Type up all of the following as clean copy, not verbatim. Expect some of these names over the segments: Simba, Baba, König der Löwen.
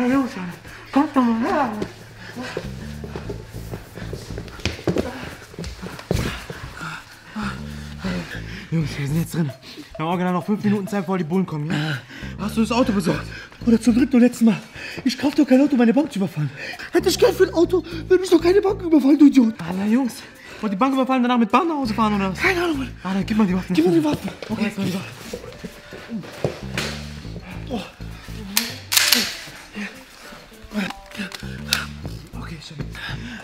Hé Wilson, kom dan maar naar. Jungs, wir sind jetzt drin. Wir haben original noch 5 Minuten Zeit, bevor die Bullen kommen. Ja? Hast du das Auto besorgt? Oder zum dritten und letzten Mal? Ich kauf doch kein Auto, meine Bank zu überfallen. Hätte ich Geld für ein Auto, würde mich doch keine Bank überfallen, du Idiot. Alter, Jungs, wollt die Bank überfallen, danach mit Bahn nach Hause fahren oder was? Keine Ahnung, Mann. Alter, gib mal die Waffen. Gib mal die Waffen. Okay, jetzt mal die Waffen. Oh. Okay, schön.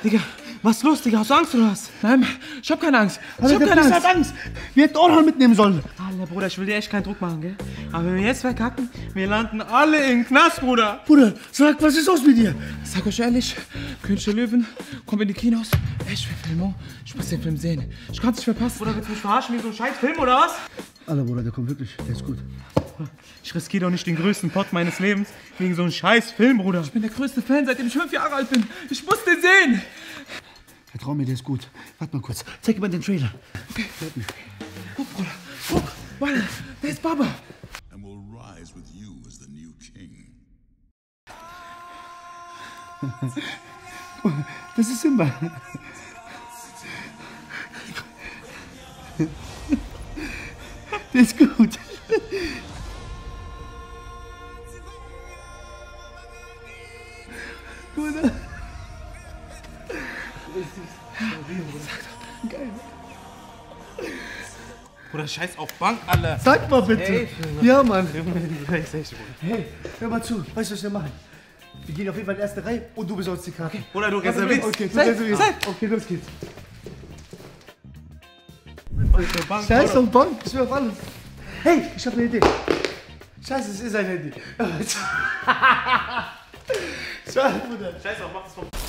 Digga. Was ist los, Digga? Hast du Angst oder was? Nein, ich hab keine Angst. Ich hab keine Angst. Wir hätten Orhan mitnehmen sollen. Alter, Bruder, ich will dir echt keinen Druck machen, gell? Aber wenn wir jetzt verkacken, wir landen alle in den Knast, Bruder. Bruder, sag, was ist los mit dir? Sag euch ehrlich, König der Löwen, komm in die Kinos. Ich will Film, ich muss den Film sehen. Ich kann's nicht verpassen. Bruder, willst du mich verarschen wie so ein Scheißfilm oder was? Alter, Bruder, der kommt wirklich. Der ist gut. Ich riskiere doch nicht den größten Pott meines Lebens wegen so einem Scheißfilm, Bruder. Ich bin der größte Fan, seitdem ich 5 Jahre alt bin. Ich muss den sehen. Vertrau mir, der ist gut. Warte mal kurz. Zeig mir den Trailer. Okay. Guck, Bruder. Guck. Warte. Der ist Baba. And we'll rise with you as the new king. Das ist Simba. Der ist gut. Bruder. Geil. Bruder, scheiß auf Bank, alle. Sag mal bitte. Hey, ja, Mann. Hey, hör mal zu. Weißt du, was wir machen? Wir gehen auf jeden Fall in die erste Reihe und du besorgst die Karte. Okay. Oder du reservierst. Okay, du reservierst. Okay, los geht's. Scheiß auf Bank. Ich will auf alles. Hey, ich hab eine Idee. Scheiße, es ist eine Idee. Scheiße, Bruder. Scheiß auf, mach das vom...